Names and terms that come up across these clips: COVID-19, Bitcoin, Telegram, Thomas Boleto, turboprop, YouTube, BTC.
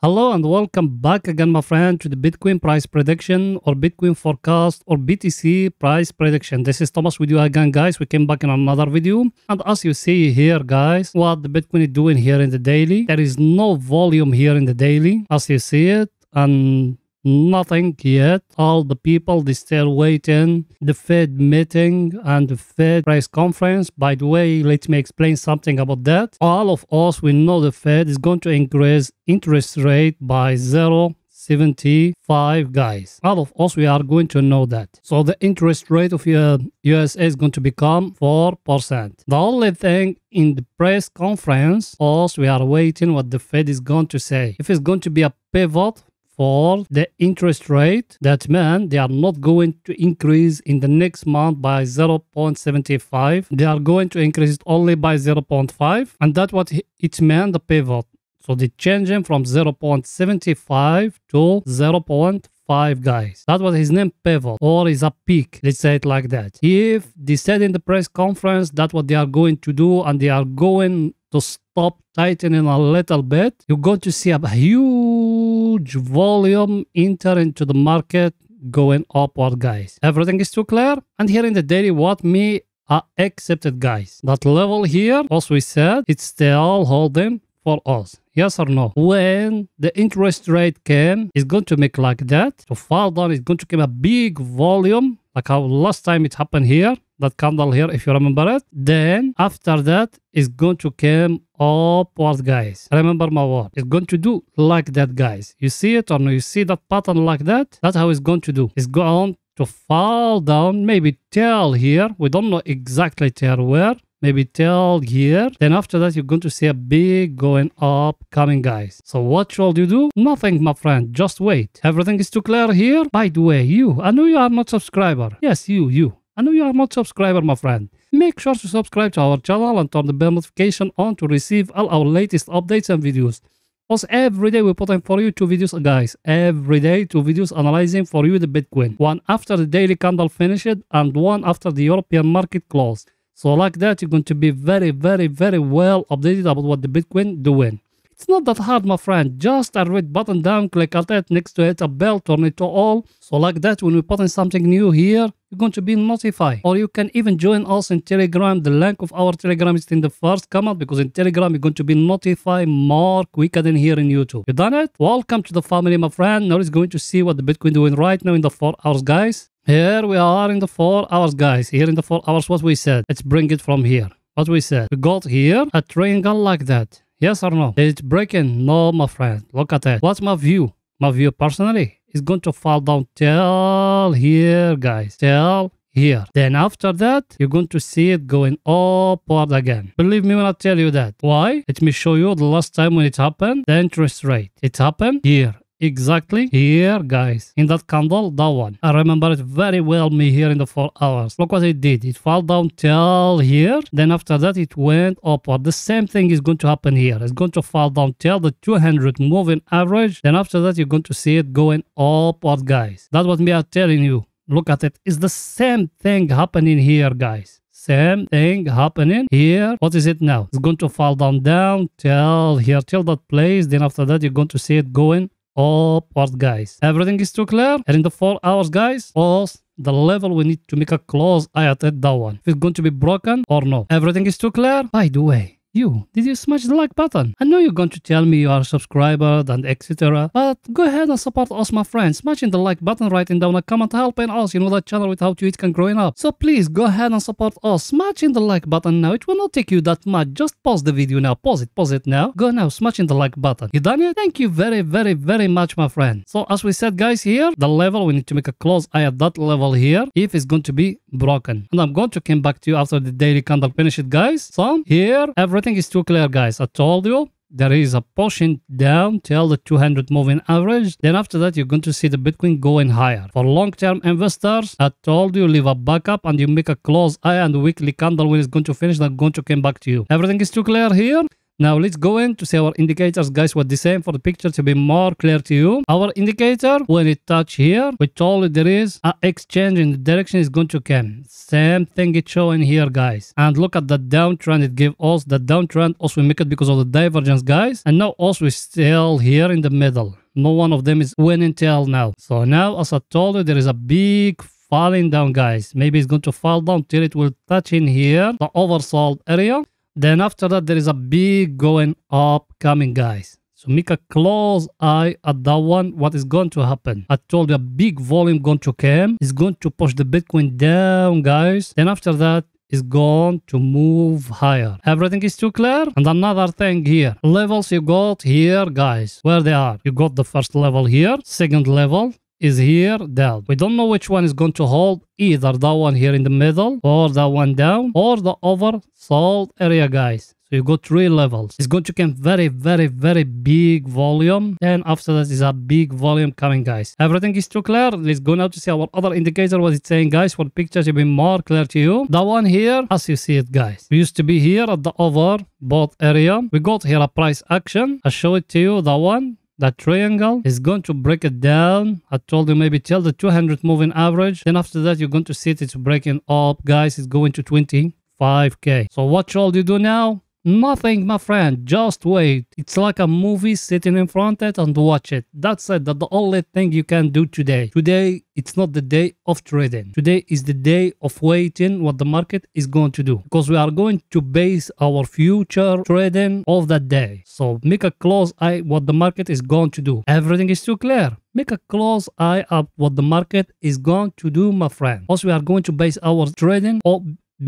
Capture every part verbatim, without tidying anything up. Hello and welcome back again, my friend, to the Bitcoin price prediction or Bitcoin forecast or B T C price prediction. This is Thomas with you again, guys. We came back in another video, and as you see here, guys, what the Bitcoin is doing here in the daily, there is no volume here in the daily as you see it, and nothing yet. All the people, they still waiting the Fed meeting and the Fed press conference. By the way, let me explain something about that. All of us, we know the Fed is going to increase interest rate by zero point seven five, guys. All of us, we are going to know that. So the interest rate of your U S A is going to become four percent. The only thing in the press conference, us, we are waiting what the Fed is going to say. If it's going to be a pivot for the interest rate, that means they are not going to increase in the next month by zero point seven five. They are going to increase it only by zero point five, and that's what it meant, the pivot. So they change him from zero point seven five to zero point five, guys. That was his name, pivot, or is a peak, let's say it like that. If they said in the press conference that what they are going to do, and they are going to stop tightening a little bit, you're going to see a huge volume enter into the market going upward, guys. Everything is too clear. And here in the daily, what me I accepted, guys, that level here, as we said, it's still holding for us. Yes or no? When the interest rate came, it's going to make like that. So far down, it's going to give a big volume, like how last time it happened here, that candle here, if you remember it. Then after that, it's going to come upward, guys. Remember my word, it's going to do like that, guys. You see it or no? You see that pattern like that? That's how it's going to do. It's going to fall down, maybe till here, we don't know exactly till where, maybe till here. Then after that, you're going to see a big going up coming, guys. So what should you do? Nothing, my friend, just wait. Everything is too clear here. By the way, you, I know you are not subscriber. Yes, you, you. I know you are not subscriber, my friend. Make sure to subscribe to our channel and turn the bell notification on to receive all our latest updates and videos. Plus, every day we put in for you two videos, guys. Every day, two videos analyzing for you the Bitcoin. One after the daily candle finished and one after the European market closed. So like that, you're going to be very, very, very well updated about what the Bitcoin doing. It's not that hard, my friend. Just a red button down, click at it, next to it a bell, turn it to all. So like that, when we put in something new here, you're going to be notified. Or you can even join us in Telegram. The link of our Telegram is in the first comment, because in Telegram you're going to be notified more quicker than here in YouTube. You done it? Welcome to the family, my friend. Now let's going to see what the Bitcoin doing right now in the four hours, guys. Here we are in the four hours, guys. Here in the four hours, what we said. Let's bring it from here. What we said. We got here a triangle like that. Yes or no? Is it breaking? No, my friend. Look at that. What's my view? My view personally is going to fall down till here, guys. Till here. Then after that, you're going to see it going upward again. Believe me when I tell you that. Why? Let me show you the last time when it happened. The interest rate. It happened here. Exactly here, guys, in that candle, that one. I remember it very well, me, here in the four hours. Look what it did. It fell down till here. Then after that, it went upward. The same thing is going to happen here. It's going to fall down till the two hundred moving average. Then after that, you're going to see it going upward, guys. That's what me are telling you. Look at it. It's the same thing happening here, guys. Same thing happening here. What is it now? It's going to fall down, down till here, till that place. Then after that, you're going to see it going upward, guys. Everything is too clear. And in the four hours, guys, was the level we need to make a close eye at it, that one. If it's going to be broken or no. Everything is too clear. By the way, you, did you smash the like button? I know you're going to tell me you are subscribed and et cetera. But go ahead and support us, my friends. Smashing the like button, writing down a comment, helping us. You know that channel without you, it can growing up. So please go ahead and support us. Smashing the like button now. It will not take you that much. Just pause the video now. Pause it, pause it now. Go now, smashing the like button. You done it? Thank you very, very, very much, my friend. So as we said, guys, here, the level, we need to make a close eye at that level here, if it's going to be broken. And I'm going to come back to you after the daily candle finish it, guys. So here, every Everything is too clear, guys. I told you there is a pushing down till the two hundred moving average. Then after that, you're going to see the Bitcoin going higher. For long-term investors, I told you leave a backup and you make a close eye and weekly candle when it's going to finish. They're going to come back to you. Everything is too clear here. Now let's go in to see our indicators, guys, what they say for the picture to be more clear to you. Our indicator, when it touch here, we told you there is an exchange in the direction is going to come. Same thing it's showing here, guys. And look at the downtrend it gave us. The downtrend also we make it because of the divergence, guys. And now also we're still here in the middle. No one of them is winning till now. So now, as I told you, there is a big falling down, guys. Maybe it's going to fall down till it will touch in here, the oversold area. Then after that, there is a big going up coming, guys. So make a close eye at that one, what is going to happen. I told you a big volume going to come. It's going to push the Bitcoin down, guys. Then after that, it's going to move higher. Everything is too clear. And another thing here, levels you got here, guys, where they are. You got the first level here, second level is here down. We don't know which one is going to hold, either that one here in the middle or that one down or the oversold area, guys. So you got three levels. It's going to come very very very big volume, and after that is a big volume coming, guys. Everything is too clear. Let's go now to see our other indicator, what it's saying, guys, for pictures to be more clear to you. The one here, as you see it, guys, we used to be here at the overbought area. We got here a price action. I show it to you. The one, that triangle is going to break it down. I told you maybe till the two hundred moving average. Then after that, you're going to see it, it's breaking up, guys. It's going to twenty-five K. So what should you do now? Nothing, my friend, just wait. It's like a movie, sitting in front of it and watch it. That's it. That's the only thing you can do today. Today it's not the day of trading. Today is the day of waiting what the market is going to do, because we are going to base our future trading of that day. So make a close eye what the market is going to do. Everything is too clear. Make a close eye at what the market is going to do, my friend. Also, we are going to base our trading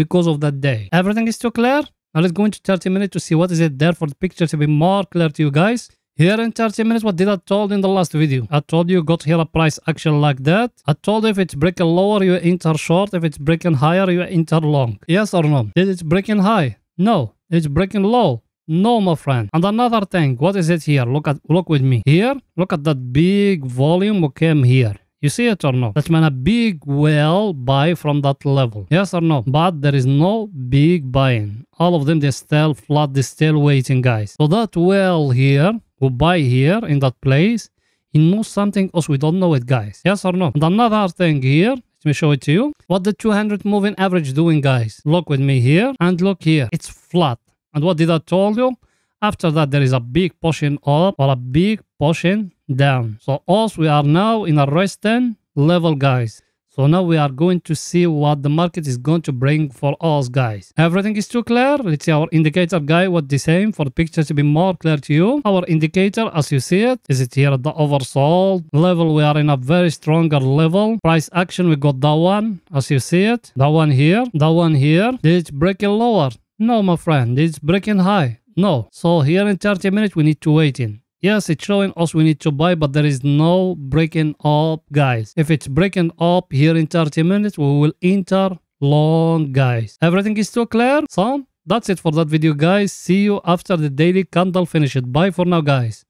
because of that day. Everything is too clear. Now let's go into thirty minutes to see what is it there for the picture to be more clear to you, guys. Here in thirty minutes, what did I told in the last video? I told you got here a price action like that. I told you if it's breaking lower, you enter short. If it's breaking higher, you enter long. Yes or no? Did it breaking high? No. It's breaking low? No, my friend. And another thing, what is it here? Look at, look with me. Here, look at that big volume who came here. You see it or no? That means a big well buy from that level. Yes or no? But there is no big buying. All of them, they're still flat. They're still waiting, guys. So that well here, we buy here in that place. He knows something else. We don't know it, guys. Yes or no? And another thing here, let me show it to you. What the two hundred moving average doing, guys? Look with me here and look here. It's flat. And what did I tell you? After that, there is a big pushing up or a big pushing down. So also we are now in a resting level, guys. So now we are going to see what the market is going to bring for us, guys. Everything is too clear. Let's see our indicator, guy, what they saying for the picture to be more clear to you. Our indicator, as you see it, is it here at the oversold level. We are in a very stronger level. Price action, we got that one, as you see it. That one here, that one here. Did it break it lower? No, my friend. Did it break it high? No. So here in thirty minutes, we need to wait in. Yes, it's showing us we need to buy, but there is no breaking up, guys. If it's breaking up here in thirty minutes, we will enter long, guys. Everything is too clear. So that's it for that video, guys. See you after the daily candle finish. Bye for now, guys.